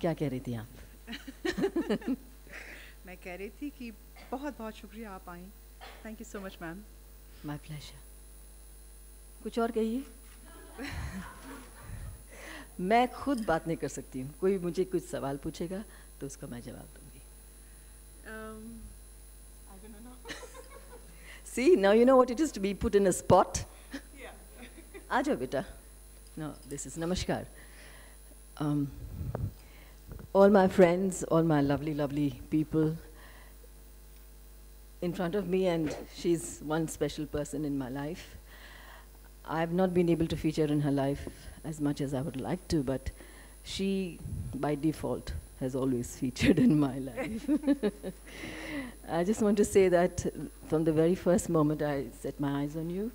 क्या कह रही थी आप? मैं कह रही थी कि बहुत बहुत शुक्रिया आप आईं. Thank you so much ma'am. My pleasure. कुछ और कहिए. मैं खुद बात नहीं कर सकती हूँ. कोई मुझे कुछ सवाल पूछेगा तो उसका मैं जवाब दूँगी. I don't know. See, now you know what it is to be put in a spot. Yeah. आ जाओ बेटा. No, this is Namaskar. All my friends, all my lovely, lovely people in front of me, and she's one special person in my life. I've not been able to feature in her life as much as I would like to, but she, by default, has always featured in my life. I just want to say that from the very first moment I set my eyes on you,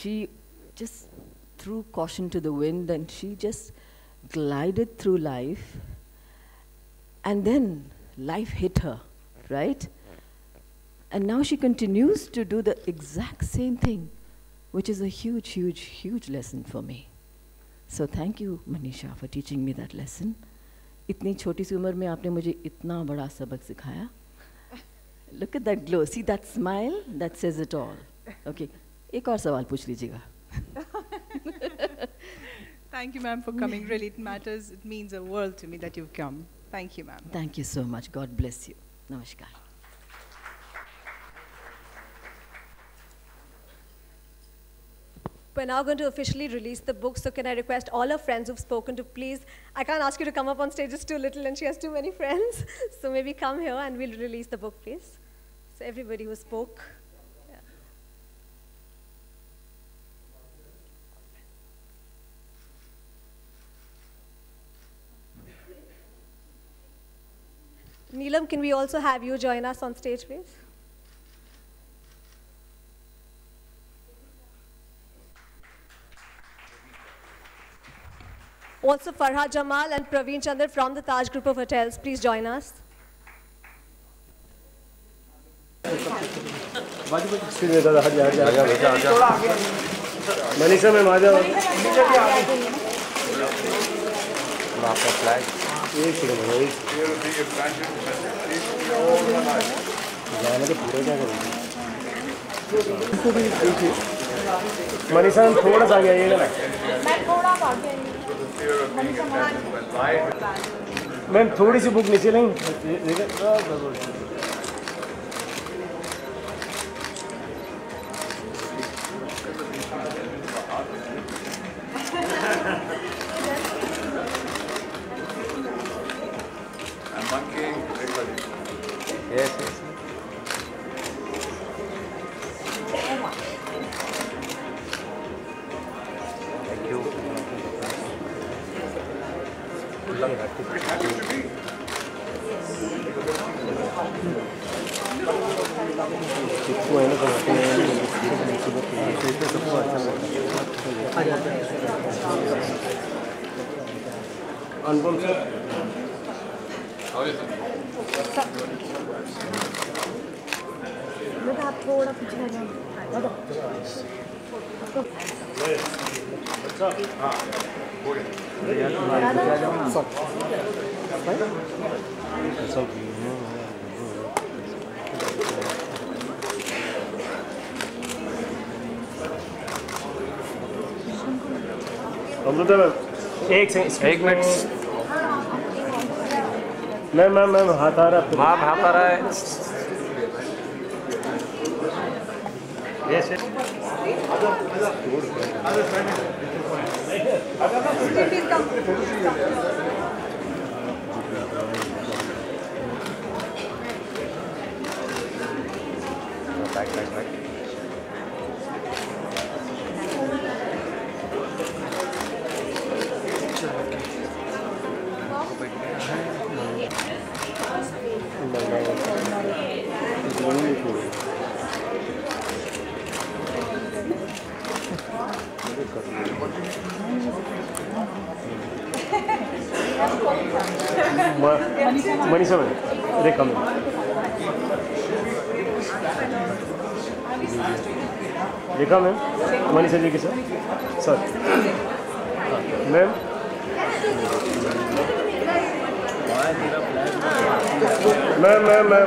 she just threw caution to the wind and she just glided through life, and then life hit her, right? And now she continues to do the exact same thing, which is a huge, huge, huge lesson for me. So thank you, Manisha, for teaching me that lesson. इतनी छोटी सी उम्र में आपने मुझे इतना बड़ा सबक सिखाया. Look at that glow. See that smile? That says it all. Okay. एक और सवाल पूछ लीजिएगा. Thank you, ma'am, for coming. Really, it matters. It means a world to me that you've come. Thank you, ma'am. Thank you so much. God bless you. Namaskar. We're now going to officially release the book, so can I request all her friends who've spoken to please, I can't ask you to come up on stage, it's too little and she has too many friends, so maybe come here and we'll release the book, please. So everybody who spoke. Yeah. Neelam, can we also have you join us on stage, please? Also Farhad Jamal and Praveen Chandra from the Taj Group of Hotels, please join us. Manisha ma'am, aaja. Aapka flag. Ek second bhai. Jaane ke pura ja karo. Manisha ma'am thoda sa aaja ye na. मैं थोड़ा भाग्य ma'am थोड़ी सी book नीचे नहीं. एक minute. Ma'am हाथ आ रहा है. हाथ आ रहा है. Manisha ma'am, Rekha ma'am, Rekha ma'am, Manisha ji के साथ मैम मैम एक सेकेंड मैम,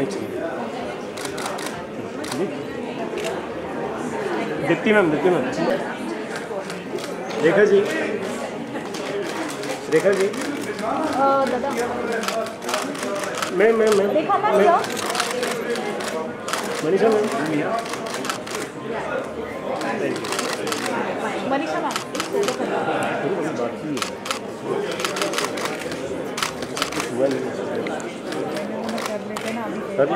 एक second Deepti ma'am Rekha ji ma'am Manisha ma'am तुझी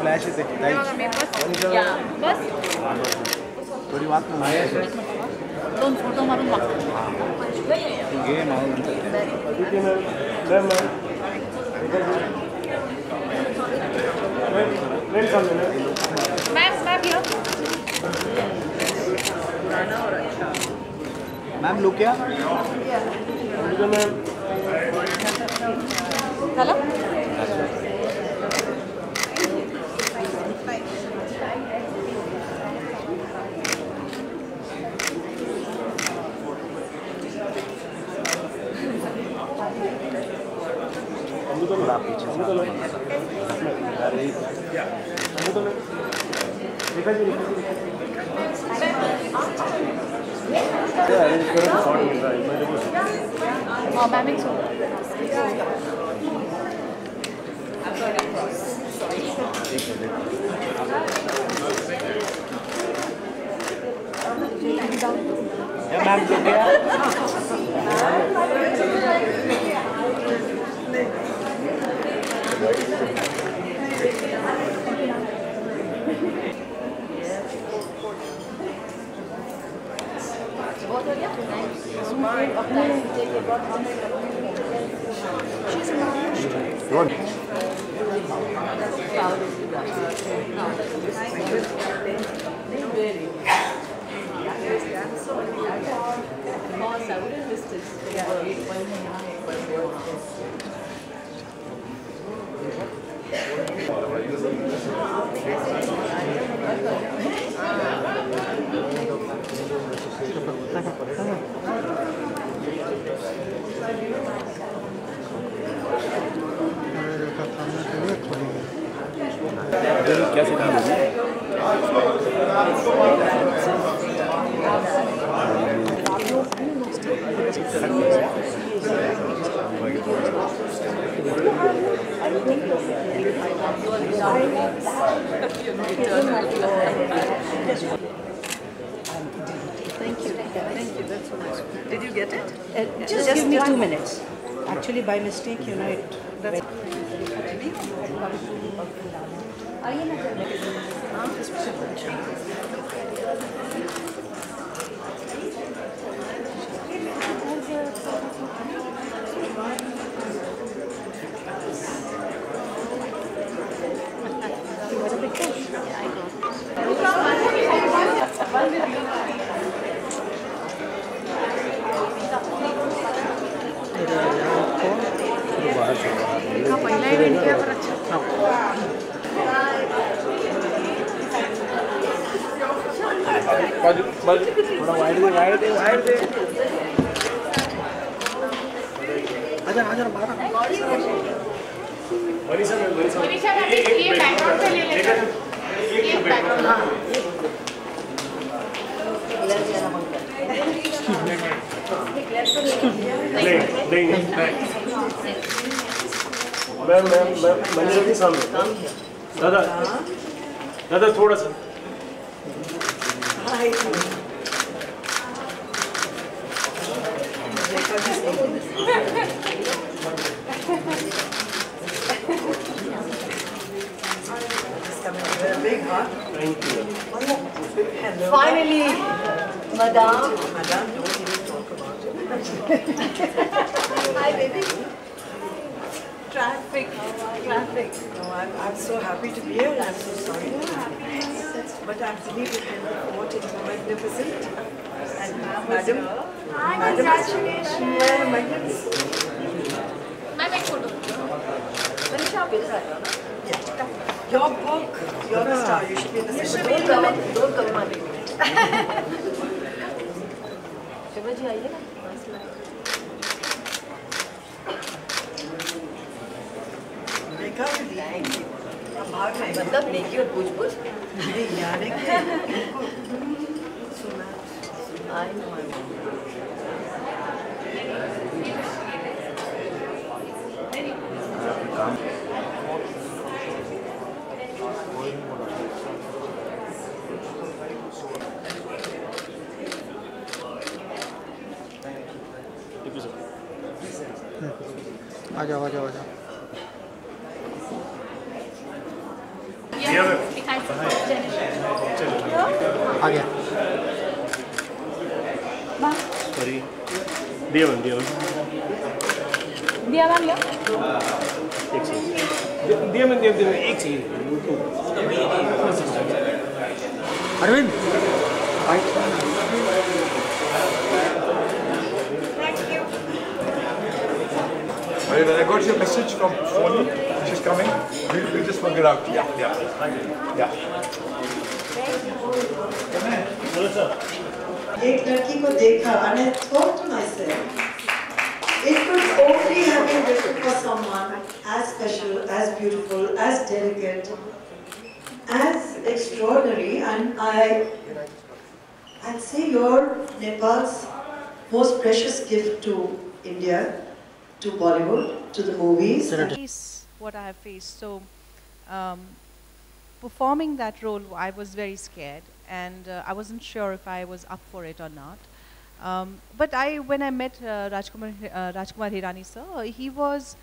फ्लैश है बस थोड़ी बात दोन फोटो मारून मैम लुक क्या by mistake you know it that's का पहला इवेंट क्या पर अच्छा करता हूँ। दादा दादा थोड़ा सा Finally, madam. Madam, don't even talk about it. Hi, baby. Traffic, traffic. No, I'm so happy to be here. And I'm so sorry. But I'm delighted and what is magnificent. And madam, congratulations. Magnificent. My photo. Manisha, आप इधर आइए ना. Your book, you're a star. You should be in the cinema. Don't come, Mali. Shiva ji, आइए ना. देखा भी लाएंगे. अब भाग नहीं. मतलब लेकिन और पूछ. नहीं यार लेकिन. सुना. I know. आ गया Arvind I got your message from Sony. She's coming. We'll just work it out. Yeah. Hello sir. एक लड़की को देखा and I thought to myself, it could only have been written for someone as special, as beautiful, as delicate, as extraordinary, and I'd say you're Nepal's most precious gift to India. To Bollywood, to the movies. What I have faced. So, performing that role, I was very scared, and I wasn't sure if I was up for it or not. But when I met Rajkumar Hirani sir, he was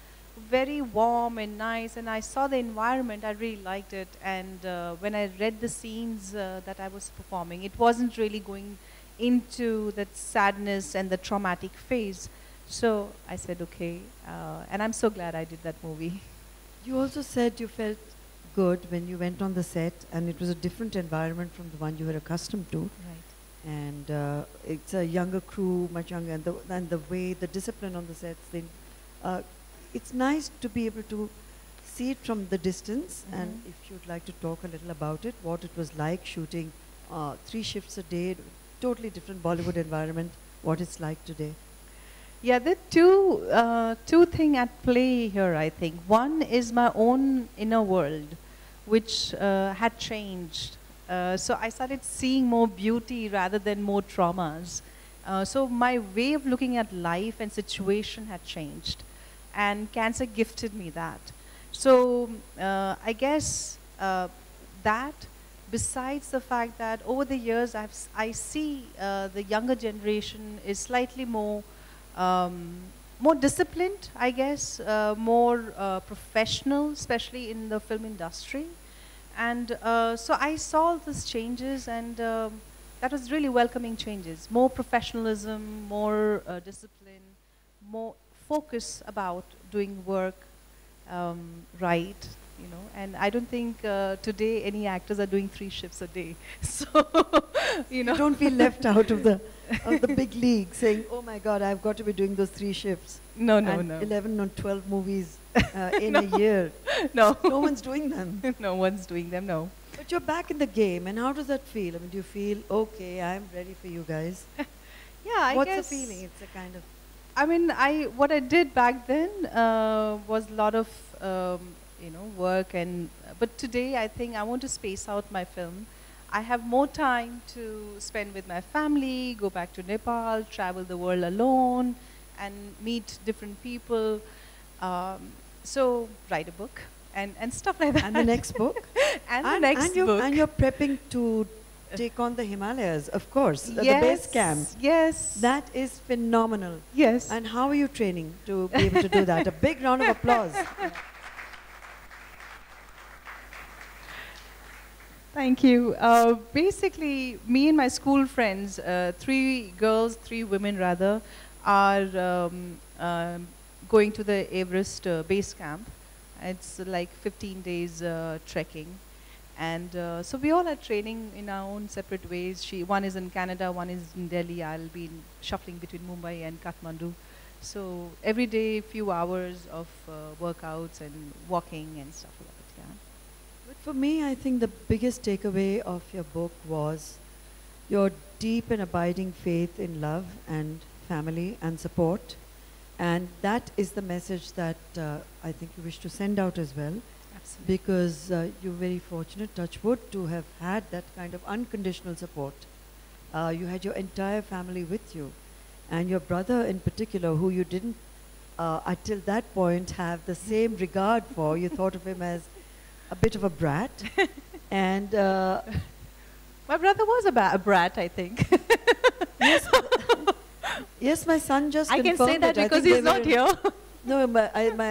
very warm and nice, and I saw the environment. I really liked it, and when I read the scenes that I was performing, it wasn't really going into that sadness and the traumatic phase. So I said okay, and I'm so glad I did that movie. You also said you felt good when you went on the set, and it was a different environment from the one you were accustomed to. Right. And it's a younger crew, much younger, and the way the discipline on the sets. It's nice to be able to see it from the distance. Mm-hmm. And if you'd like to talk a little about it, what it was like shooting 3 shifts a day, totally different Bollywood environment. What it's like today. Yeah, there are two things at play here, I think. One is my own inner world, which had changed. So I started seeing more beauty rather than more traumas. So my way of looking at life and situation had changed. And cancer gifted me that. So I guess that, besides the fact that over the years, I see the younger generation is slightly more disciplined, I guess, more professional, especially in the film industry. And so I saw these changes, and that was really welcoming changes. More professionalism, more discipline, more focus about doing work right, you know. And I don't think today any actors are doing 3 shifts a day. So, you know. Don't be left out of the... of the big league, saying, oh my God, I've got to be doing those 3 shifts. No, no, and no. 11 or 12 movies in a year. No. No one's doing them. No one's doing them, no. But you're back in the game, and how does that feel? I mean, do you feel, okay, I'm ready for you guys? Yeah, What's the feeling? It's a kind of... I mean, what I did back then was a lot of, you know, work and... But today, I think I want to space out my film. I have more time to spend with my family, go back to Nepal, travel the world alone, and meet different people. So, write a book and stuff like that. And the next book? and the next book. And you're prepping to take on the Himalayas, of course. Yes, the base camp. Yes. That is phenomenal. Yes. And how are you training to be able to do that? A big round of applause. Thank you. Basically, me and my school friends, three women, are going to the Everest base camp. It's like 15 days trekking. And so we all are training in our own separate ways. One is in Canada, one is in Delhi. I'll be shuffling between Mumbai and Kathmandu. So every day, a few hours of workouts and walking and stuff like that. Yeah. But for me, I think the biggest takeaway of your book was your deep and abiding faith in love and family and support. And that is the message that I think you wish to send out as well. Absolutely. Because you're very fortunate, touch wood, to have had that kind of unconditional support. You had your entire family with you. And your brother in particular, who you didn't, until that point, have the same regard for. You thought of him as a bit of a brat. And my brother was a brat, I think. Yes. Yes, my son just confirmed it. I can say that because he's not here. No,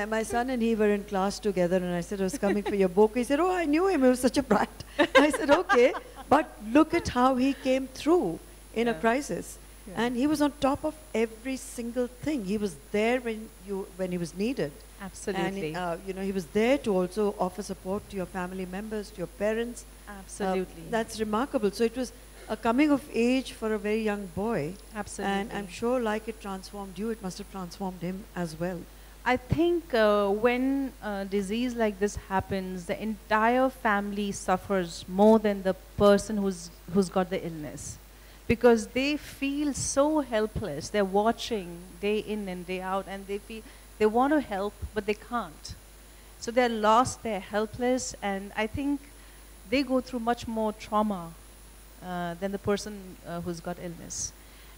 my son and he were in class together, and I said, I was coming for your book. He said, oh, I knew him. He was such a brat. I said, okay. But look at how he came through in a crisis. Yeah. And he was on top of every single thing. He was there when he was needed. Absolutely. And you know, he was there to also offer support to your family members, to your parents. Absolutely. That's remarkable. So it was a coming of age for a very young boy. Absolutely. And I'm sure like it transformed you, it must have transformed him as well. I think when a disease like this happens, the entire family suffers more than the person who's got the illness. Because they feel so helpless. They're watching day in and day out, and they feel they want to help, but they can't. So they're lost, they're helpless, and I think they go through much more trauma than the person who's got illness.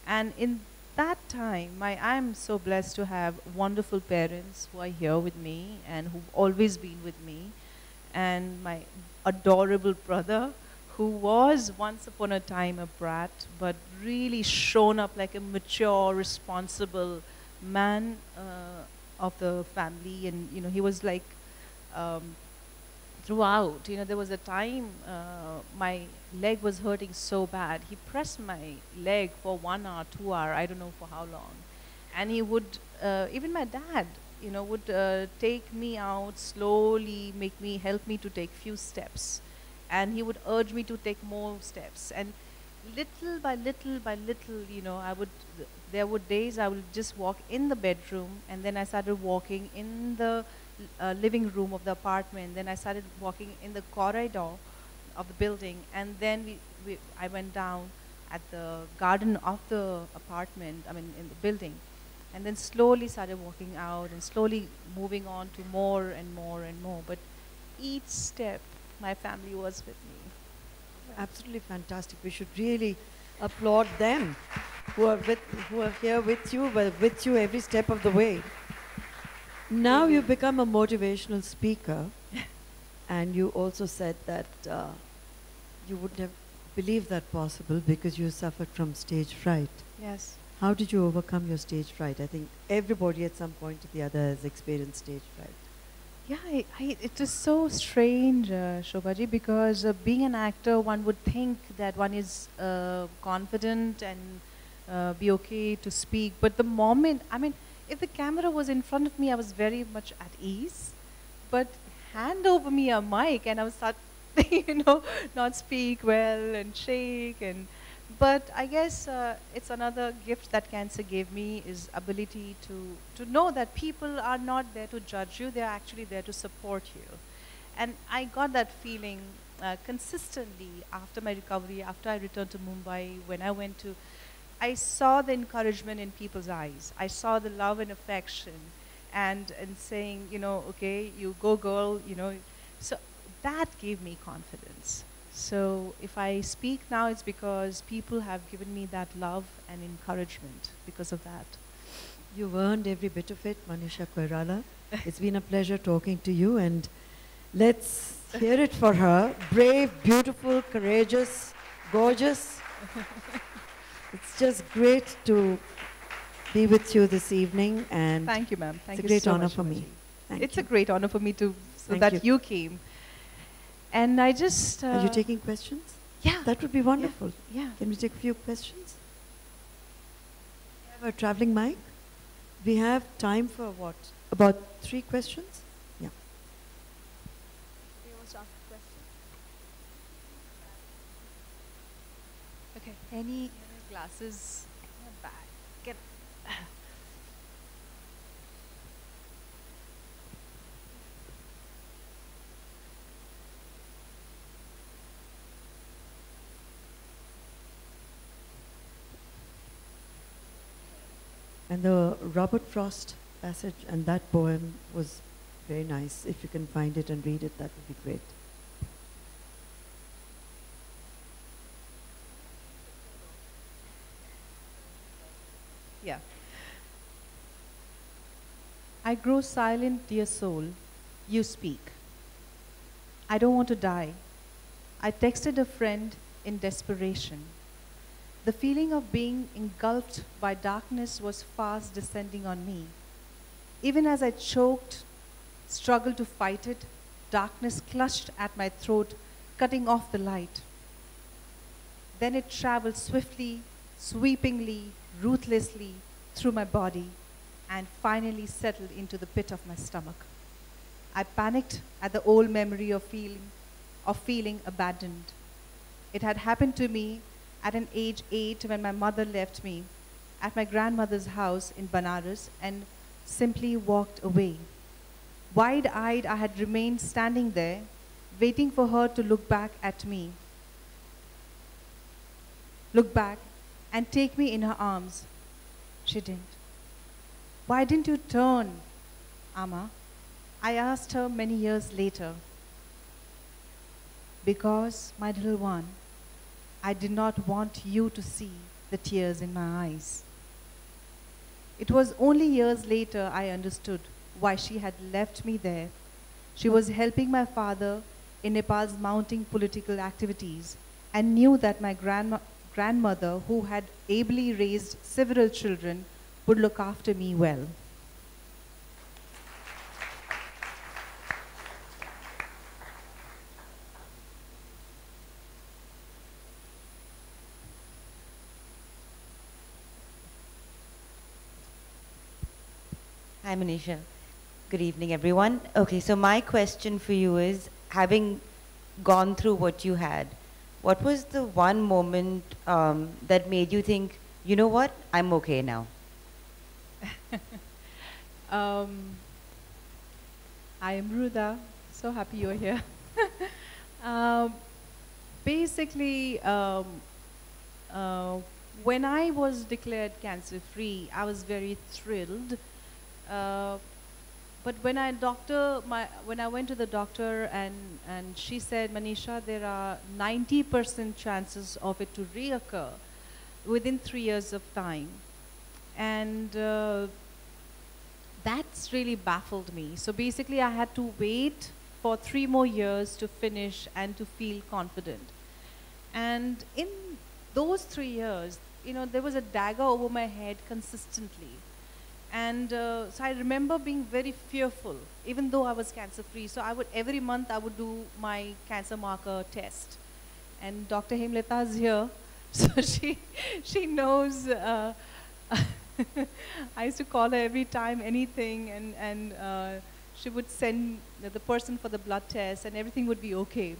And in that time, I'm so blessed to have wonderful parents who are here with me and who've always been with me, and my adorable brother, who was once upon a time a brat, but really shown up like a mature, responsible man of the family. And, you know, he was like, throughout, you know, there was a time my leg was hurting so bad. He pressed my leg for 1 hour, 2 hours, I don't know for how long. And he would, even my dad, you know, would take me out slowly, help me to take few steps. And he would urge me to take more steps. And little by little by little, you know, there were days I would just walk in the bedroom, and then I started walking in the living room of the apartment. Then I started walking in the corridor of the building, and then I went down at the garden of the apartment, I mean in the building, and then slowly started walking out and slowly moving on to more and more and more. But each step my family was with me. Absolutely fantastic. We should really applaud them who are here with you, with you every step of the way. Now you've become a motivational speaker, and you also said that you wouldn't have believed that possible because you suffered from stage fright. Yes. How did you overcome your stage fright? I think everybody at some point or the other has experienced stage fright. Yeah, it is so strange, Shobhaji, because being an actor, one would think that one is confident and be okay to speak. But the moment, I mean, if the camera was in front of me, I was very much at ease. But hand over me a mic and I would start, you know, not speak well and shake. And But I guess it's another gift that cancer gave me is ability to know that people are not there to judge you, they're actually there to support you. And I got that feeling consistently after my recovery, after I returned to Mumbai, when I went to, I saw the encouragement in people's eyes. I saw the love and affection and saying, you know, okay, you go girl, you know. So that gave me confidence. So if I speak now, it's because people have given me that love and encouragement because of that. You've earned every bit of it, Manisha Koirala. It's been a pleasure talking to you, and let's hear it for her. Brave, beautiful, courageous, gorgeous. It's just great to be with you this evening, and thank you, ma'am. It's a great honor for me. It's a great honor for me too, so that you came. And I just... Are you taking questions? Yeah. That would be wonderful. Yeah. Can we take a few questions? We have a traveling mic. We have time for what? About 3 questions? Yeah. Anyone wants to ask a question? Okay. Any glasses in the back? Get And the Robert Frost passage and that poem was very nice. If you can find it and read it, that would be great. Yeah. I grow silent, dear soul. You speak. I don't want to die. I texted a friend in desperation. The feeling of being engulfed by darkness was fast descending on me. Even as I choked, struggled to fight it, darkness clutched at my throat, cutting off the light. Then it traveled swiftly, sweepingly, ruthlessly through my body and finally settled into the pit of my stomach. I panicked at the old memory of feeling abandoned. It had happened to me at an age 8 when my mother left me at my grandmother's house in Banaras and simply walked away. Wide-eyed, I had remained standing there, waiting for her to look back at me, look back and take me in her arms. She didn't. Why didn't you turn, Amma? I asked her many years later. Because, my little one, I did not want you to see the tears in my eyes. It was only years later I understood why she had left me there. She was helping my father in Nepal's mounting political activities and knew that my grandmother, who had ably raised several children, would look after me well. Hi, Manisha. Good evening, everyone. Okay, so my question for you is, having gone through what you had, what was the one moment that made you think, you know what, I'm okay now? I am Ruda. So happy you're here. Basically, when I was declared cancer-free, I was very thrilled. But when I went to the doctor and she said, Manisha, there are 90% chances of it to reoccur within 3 years of time, and that's really baffled me. So basically, I had to wait for 3 more years to finish and to feel confident. And in those 3 years, you know, there was a dagger over my head consistently. And so I remember being very fearful, even though I was cancer-free. So every month I would do my cancer marker test. And Dr. Hemlata is here, so she knows. I used to call her every time, anything, and she would send the person for the blood test, and everything would be okay.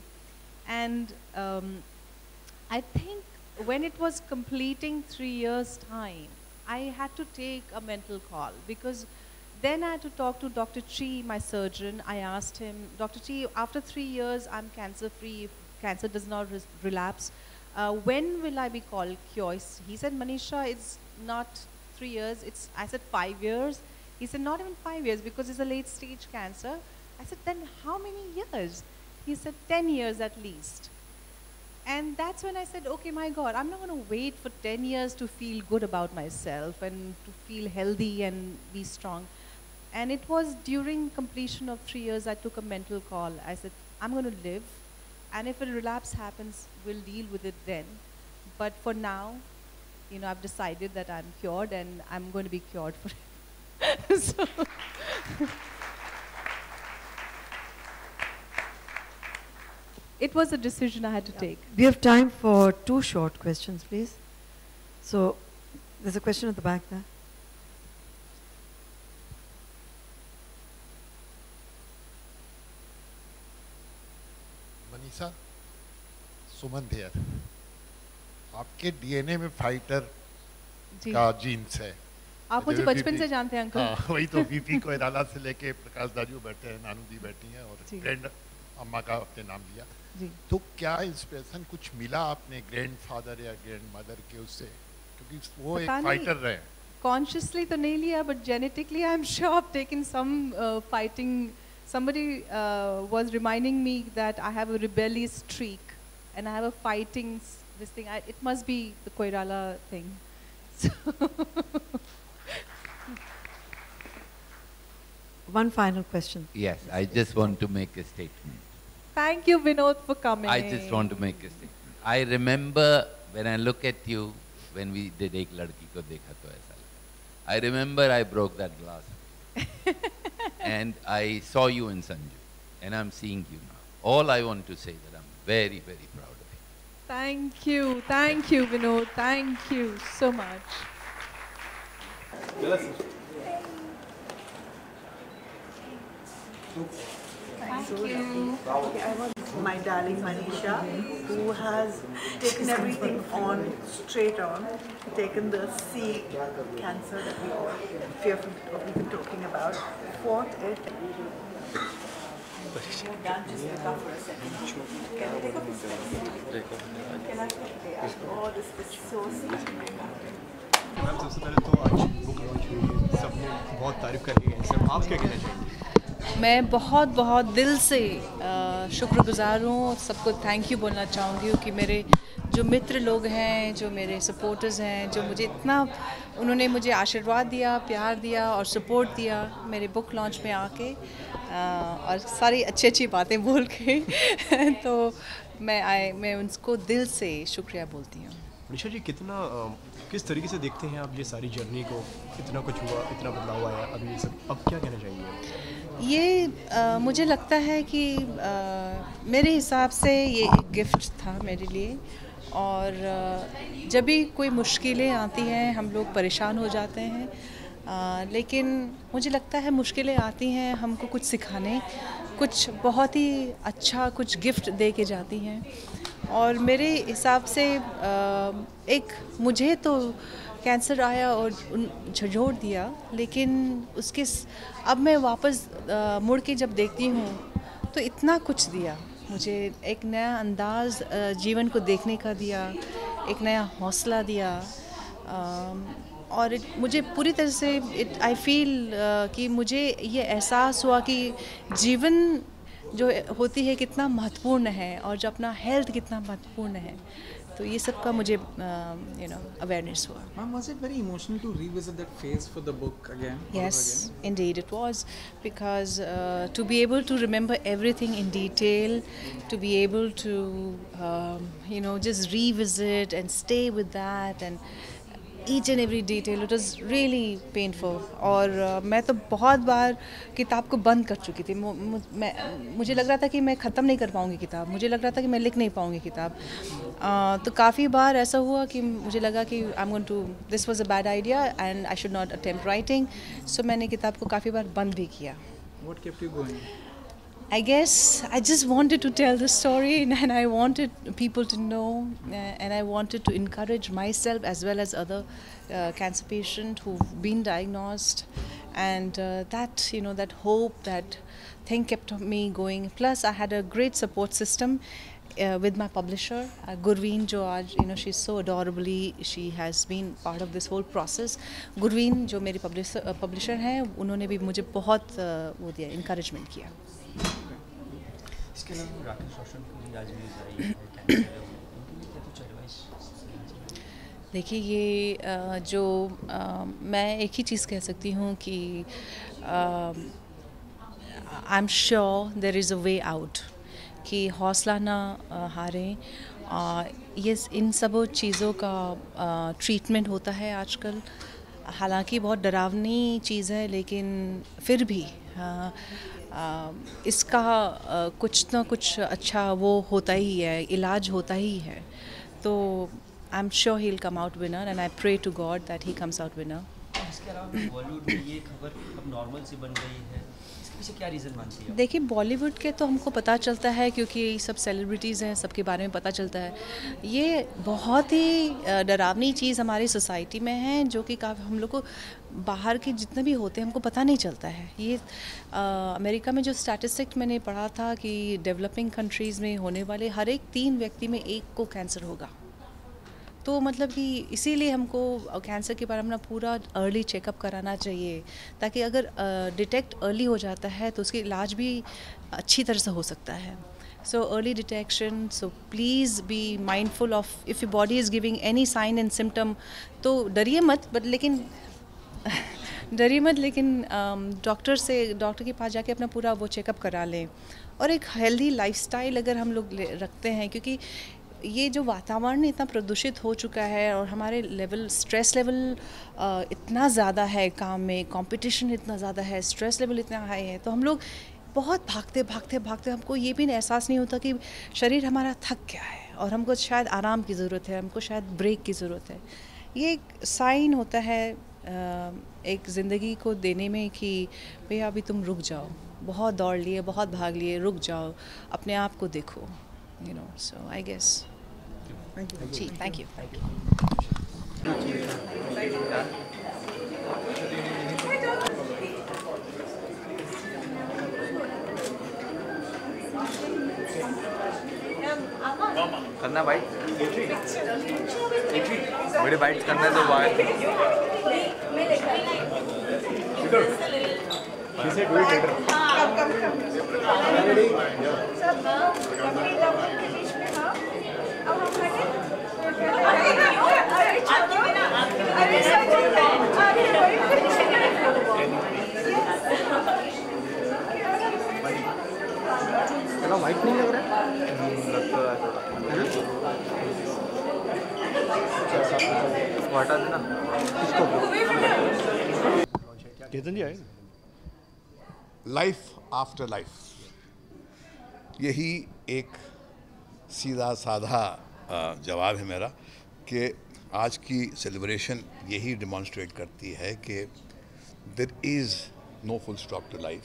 And I think when it was completing 3 years' time, I had to take a mental call, because then I had to talk to Dr. Chi, my surgeon. I asked him, Dr. Chi, after 3 years, I'm cancer-free. If cancer does not relapse, when will I be called cured? He said, Manisha, it's not 3 years. It's, I said, 5 years. He said, not even 5 years, because it's a late-stage cancer. I said, then how many years? He said, 10 years at least. And that's when I said, okay, my God, I'm not going to wait for 10 years to feel good about myself and to feel healthy and be strong. And it was during completion of 3 years, I took a mental call. I said, I'm going to live. And if a relapse happens, we'll deal with it then. But for now, you know, I've decided that I'm cured, and I'm going to be cured forever. So it was a decision I had to take. We have time for 2 short questions, please. So there's a question at the back there. Manisha, Suman here. आपके DNA में fighter का genes है। आप मुझे बचपन से जानते हैं अंकल। हाँ, वही तो बीपी कोइराला से लेके प्रकाश दाजू बैठे हैं, नानू दी बैठी हैं, और ग्रैंड अम्मा का अपने नाम लिया। तो क्या इंस्पिरेशन कुछ मिला आपने ग्रैंडफादर या ग्रैंडमदर के उससे, क्योंकि वो एक फाइटर रहे। कॉन्शियसली तो नहीं लिया, but genetically I am sure I've taken some fighting. Somebody was reminding me that I have a rebellious streak and I have a fighting. This thing, it must be the Koirala thing. So one final question. Yes, I just want to make a statement. Thank you, Vinod, for coming. I just want to make a statement. I remember when I look at you, when we did Ek Ladki Ko Dekha To Aisa Laga, I remember I broke that glass. And I saw you in Sanju. And I'm seeing you now. All I want to say that I'm very, very proud. Thank you, Vinod. Thank you so much. Thank you. My darling Manisha, who has taken everything on, straight on, taken the C cancer that we all fearful of even talking about, fought it. Can you take up for a second? Can you take up for a second? Can I take up? Oh, this is so sweet. Ma'am सबसे पहले तो आज book launch हुई है, सबने बहुत तारीफ कर ली है, सब आप क्या कहना चाहेंगे? मैं बहुत बहुत दिल से शुक्रगुजार हूँ, सबको थैंक यू बोलना चाहूँगी कि मेरे जो मित्र लोग हैं, जो मेरे सपोर्टर्स हैं, जो मुझे इतना उन्होंने मुझे आशीर्वाद दिया, प्यार दिया और सपोर्ट दिया मेरे बुक लॉन्च में आके और सारी अच्छी अच्छी बातें बोल के तो मैं उनको दिल से शुक्रिया बोलती हूँ। मनीषा जी, कितना किस तरीके से देखते हैं आप ये सारी जर्नी को? कितना कुछ हुआ, कितना बदलाव आया, अब ये सब अब क्या कहना चाहिए? ये मुझे लगता है कि मेरे हिसाब से ये एक गिफ्ट था मेरे लिए, और जब भी कोई मुश्किलें आती हैं हम लोग परेशान हो जाते हैं, लेकिन मुझे लगता है मुश्किलें आती हैं हमको कुछ सिखाने, कुछ बहुत ही अच्छा कुछ गिफ्ट दे के जाती हैं। और मेरे हिसाब से एक मुझे तो कैंसर आया और झंझोड़ दिया, लेकिन उसके अब मैं वापस मुड़ के जब देखती हूँ तो इतना कुछ दिया मुझे, एक नया अंदाज़ जीवन को देखने का दिया, एक नया हौसला दिया, और मुझे पूरी तरह से आई फील कि मुझे ये एहसास हुआ कि जीवन जो होती है कितना महत्वपूर्ण है, और जो अपना हेल्थ कितना महत्वपूर्ण है, तो ये सब का मुझे यू नो अवेयरनेस हुआ। Ma'am, was it very emotional to revisit that phase for the book again? Yes, indeed it was, because to be able to remember everything in detail, to be able to you know just revisit and stay with that and each and every detail, it was really painful. और मैं तो बहुत बार किताब को बंद कर चुकी थी, मुझे लग रहा था कि मैं ख़त्म नहीं कर पाऊँगी किताब, मुझे लग रहा था कि मैं लिख नहीं पाऊँगी किताब, तो काफ़ी बार ऐसा हुआ कि मुझे लगा कि I am going to, this was a bad idea and I should not attempt writing, so मैंने किताब को काफ़ी बार बंद भी किया। What kept you going? I guess I just wanted to tell the story and I wanted people to know and I wanted to encourage myself as well as other cancer patients who've been diagnosed, and that, you know, that hope, that thing kept me going. Plus I had a great support system with my publisher, Gurveen Joaj. You know, she's so adorably, she has been part of this whole process. Gurveen जो मेरी publisher हैं, उन्होंने भी मुझे बहुत वो दिया, encouragement किया. इसके अलावा राकेश रोशन को भी आज न्यूज़ आई है, कुछ एडवाइस? देखिए ये जो मैं एक ही चीज़ कह सकती हूँ कि I am sure there is a way out, कि हौसला ना हारें. ये इन सब चीज़ों का ट्रीटमेंट होता है आजकल, हालांकि बहुत डरावनी चीज़ है, लेकिन फिर भी इसका कुछ ना कुछ अच्छा वो होता ही है, इलाज होता ही है. तो I am sure he will come out winner and I pray to God that he comes out winner. इसके अलावा बॉलीवुड में ये खबर अब नॉर्मल सी बन गई है, इसके क्या रीज़न मानती है? देखिए बॉलीवुड के तो हमको पता चलता है क्योंकि सब सेलिब्रिटीज़ हैं, सबके बारे में पता चलता है. ये बहुत ही डरावनी चीज़ हमारी सोसाइटी में है जो कि काफ़ी हम लोग को बाहर के जितने भी होते हैं हमको पता नहीं चलता है. ये अमेरिका में जो स्टैटिस्टिक मैंने पढ़ा था कि डेवलपिंग कंट्रीज़ में होने वाले हर एक 3 व्यक्ति में 1 को कैंसर होगा. तो मतलब कि इसीलिए हमको कैंसर के बारे में पूरा अर्ली चेकअप कराना चाहिए, ताकि अगर डिटेक्ट अर्ली हो जाता है तो उसकी इलाज भी अच्छी तरह से हो सकता है. So early detection, so please be mindful of if your body is giving any sign and symptom. तो डरिए मत, बट लेकिन डरिए मत, लेकिन डॉक्टर के पास जाके अपना पूरा वो चेकअप करा लें. और एक हेल्दी लाइफस्टाइल अगर हम लोग रखते हैं, क्योंकि ये जो वातावरण इतना प्रदूषित हो चुका है और हमारे लेवल, स्ट्रेस लेवल इतना ज़्यादा है, काम में कंपटीशन इतना ज़्यादा है, स्ट्रेस लेवल इतना हाई है, तो हम लोग बहुत भागते भागते भागते, हमको ये भी एहसास नहीं होता कि शरीर हमारा थक गया है और हमको शायद आराम की ज़रूरत है, हमको शायद ब्रेक की ज़रूरत है. ये एक साइन होता है एक ज़िंदगी को देने में कि भैया अभी तुम रुक जाओ, बहुत दौड़ लिए, बहुत भाग लिए, रुक जाओ, अपने आप को देखो, you know. So I guess thank you. Thank you. Thank you. करना भाई बड़े बाइट करना है तो बाहर. व्हाइट नहीं लग रहा है, हटा देना इसको. केतन जी आए. लाइफ आफ्टर लाइफ, यही एक सीधा साधा जवाब है मेरा, कि आज की सेलिब्रेशन यही डिमॉन्स्ट्रेट करती है कि there is no full stop to life.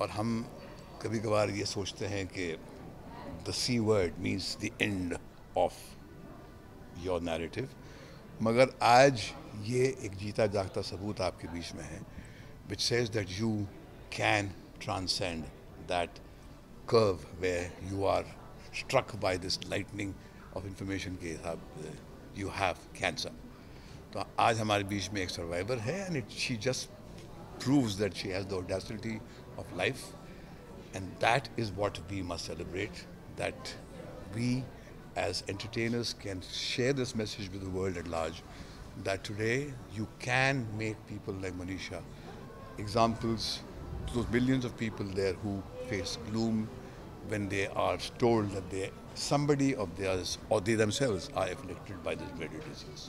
और हम कभी कभार ये सोचते हैं कि the C word means the end of your narrative, मगर आज ये एक जीता जागता सबूत आपके बीच में है which says that you can transcend that curve where you are struck by this lightning of information कि you have cancer. तो आज हमारे बीच में एक survivor है and she just proves that she has the audacity of life, and that is what we must celebrate, that we as entertainers can share this message with the world at large, that today you can make people like Manisha examples. Those billions of people there who face gloom when they are told that they, somebody of theirs or they themselves are afflicted by this dreaded disease.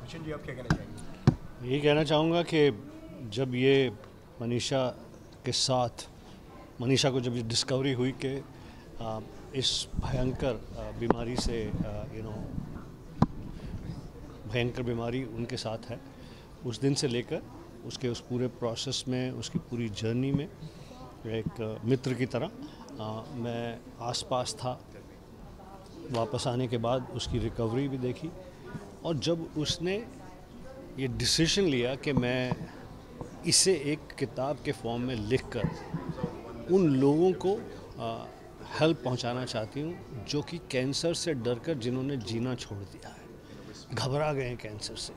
Krishan ji, आप क्या कहना चाहेंगे? ये कहना चाहूँगा कि जब ये मनीषा के साथ, मनीषा को जब ये डिस्कवरी हुई कि इस भयंकर बीमारी से, you know, भयंकर बीमारी उनके साथ है, उस दिन से लेकर उसके उस पूरे प्रोसेस में, उसकी पूरी जर्नी में एक मित्र की तरह मैं आसपास था। वापस आने के बाद उसकी रिकवरी भी देखी, और जब उसने ये डिसीजन लिया कि मैं इसे एक किताब के फॉर्म में लिखकर उन लोगों को हेल्प पहुंचाना चाहती हूं जो कि कैंसर से डरकर जिन्होंने जीना छोड़ दिया है, घबरा गए हैं कैंसर से।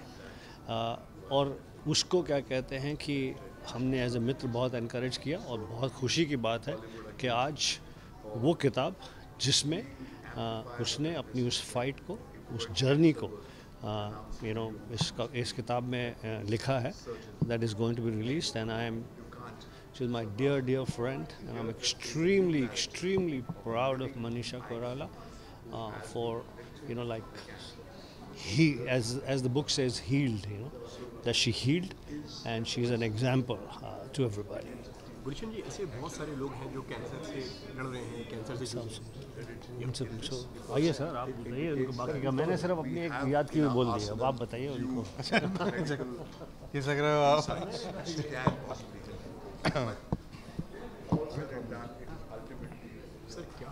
और उसको क्या कहते हैं कि हमने एज ए मित्र बहुत एनकरेज किया, और बहुत खुशी की बात है कि आज वो किताब जिसमें उसने अपनी उस फाइट को, उस जर्नी को इस किताब में लिखा है, that is going to be released. And I am to my dear friend and I am extremely proud of Manisha Koirala for He, as the book says, healed. You know, that she healed, and she is an example to everybody. Gulshan ji, ऐसे बहुत सारे लोग हैं जो cancer से लड़ रहे हैं, कैंसर से उनसे पूछो। आइए सर, आप बताइए उनको बाकी का। मैंने सिर्फ अपनी एक याद की हुई बोल दी है, अब आप बताइए उनको। सर, क्या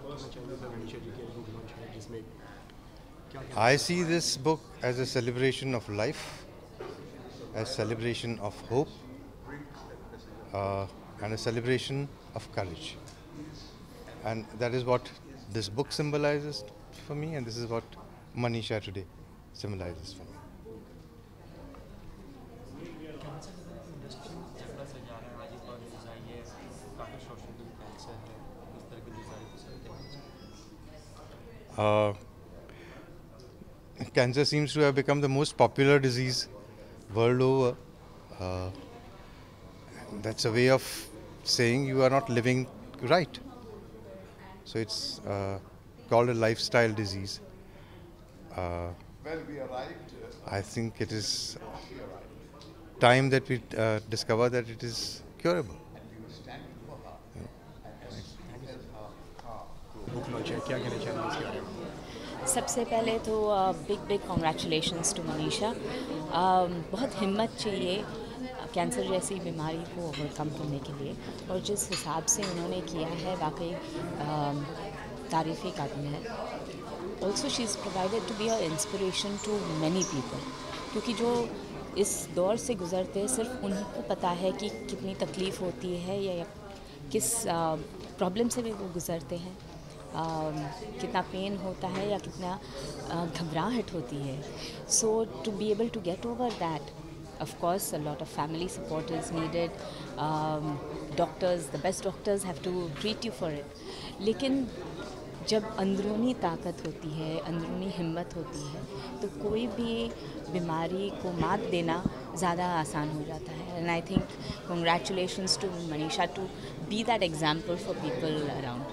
बोलना चाहिए सर मनीषा जी के बुक लॉन्च है जिसमें? I see this book as a celebration of life, a celebration of hope, and a celebration of courage. And that is what this book symbolizes for me, and this is what Manisha today symbolizes for me. Cancer seems to have become the most popular disease world over. That's a way of saying you are not living right. So it's called a lifestyle disease. I think it is time that we discover that it is curable. सबसे पहले तो big congratulations to Manisha. बहुत हिम्मत चाहिए cancer जैसी बीमारी को overcome करने के लिए, और जिस हिसाब से उन्होंने किया है वाकई तारीफ़ ही काबिल है। Also she is provided to be a inspiration to many people, क्योंकि जो इस दौर से गुज़रते सिर्फ उन्हीं को पता है कि कितनी तकलीफ़ होती है या किस प्रॉब्लम से भी वो गुज़रते हैं, कितना पेन होता है या कितना घबराहट होती है। So to be able to get over that, of course a lot of family support is needed. Doctors, the best doctors have to treat you for it. लेकिन जब अंदरूनी ताकत होती है, अंदरूनी हिम्मत होती है, तो कोई भी बीमारी को मात देना ज़्यादा आसान हो जाता है। And I think congratulations to Manisha to be that example for people around.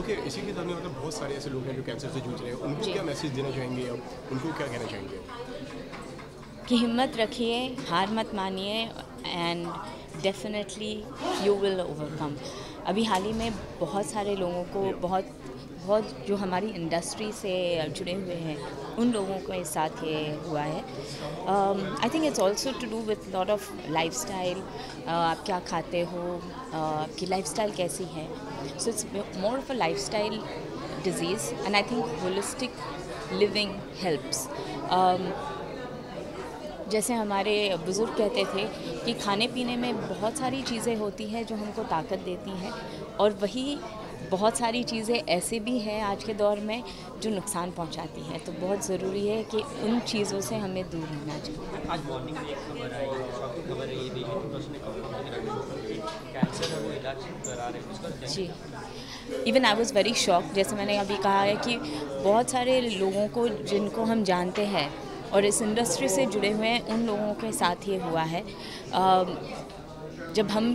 Okay, इसी के सामने मतलब बहुत सारे ऐसे लोग हैं जो कैंसर से जूझ रहे हैं, उनको क्या मैसेज देना चाहेंगे आप? उनको क्या कहना चाहेंगे? कि हिम्मत रखिए, हार मत मानिए, and definitely you will overcome. अभी हाल ही में बहुत सारे लोगों को, बहुत जो हमारी इंडस्ट्री से जुड़े हुए हैं उन लोगों के साथ ये हुआ है। I think it's also to do with lot of lifestyle. आप क्या खाते हो, आपकी लाइफस्टाइल कैसी है। So it's more of a lifestyle disease, and I think holistic living helps. जैसे हमारे बुज़ुर्ग कहते थे कि खाने पीने में बहुत सारी चीज़ें होती हैं जो हमको ताकत देती हैं, और वही बहुत सारी चीज़ें ऐसे भी हैं आज के दौर में जो नुकसान पहुंचाती हैं। तो बहुत ज़रूरी है कि उन चीज़ों से हमें दूर रहना चाहिए। आज मॉर्निंग में एक खबर आई, शॉकिंग खबर है ये देखिए, तो उसने कैंसर है वो इलाज करा रहे हैं जी। Even I was very shocked, जैसे मैंने अभी कहा है कि बहुत सारे लोगों को जिनको हम जानते हैं और इस इंडस्ट्री से जुड़े हुए हैं उन लोगों के साथ ये हुआ है। जब हम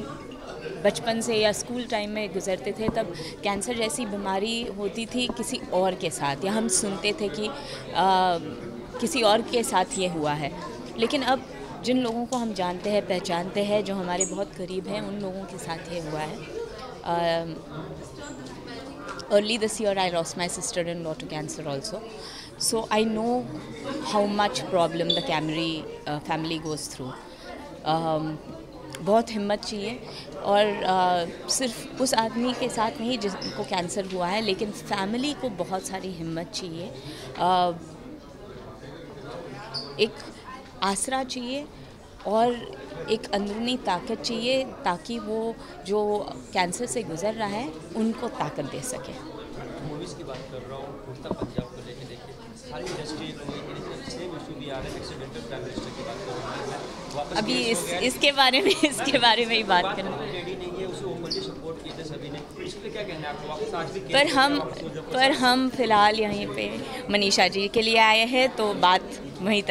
बचपन से या स्कूल टाइम में गुजरते थे तब कैंसर जैसी बीमारी होती थी किसी और के साथ, या हम सुनते थे कि किसी और के साथ ये हुआ है। लेकिन अब जिन लोगों को हम जानते हैं, पहचानते हैं, जो हमारे बहुत करीब हैं, उन लोगों के साथ ये हुआ है। Early this year I lost my sister-in-law to cancer also. So I know how much problem the family goes through. बहुत हिम्मत चाहिए और सिर्फ उस आदमी के साथ नहीं जिसको कैंसर हुआ है, लेकिन फैमिली को बहुत सारी हिम्मत चाहिए, एक आसरा चाहिए और एक अंदरूनी ताकत चाहिए ताकि वो जो कैंसर से गुज़र रहा है उनको ताकत दे सके। मूवीज़ की बात कर रहा हूँ, पंजाब को लेके देखिए सारी इंडस्ट्री सेम इशू भी आ रहे हैं, एक्सीडेंटल फैमिली हिस्ट्री की बात कर रहा हूँ अभी इसके बारे में ही बात कर रहा हूँ। पर हम फिलहाल यहीं पे मनीषा जी के लिए आए हैं तो बात वहीं